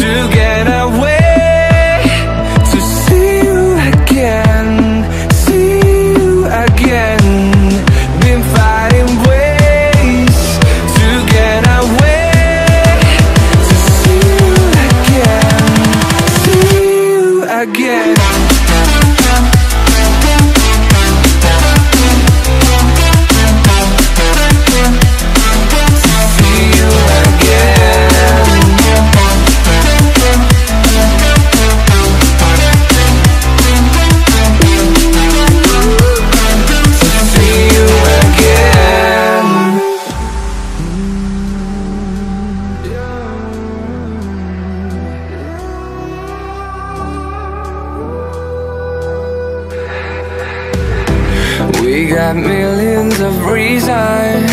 to get away, to see you again, see you again. Been fighting ways again. We got millions of reasons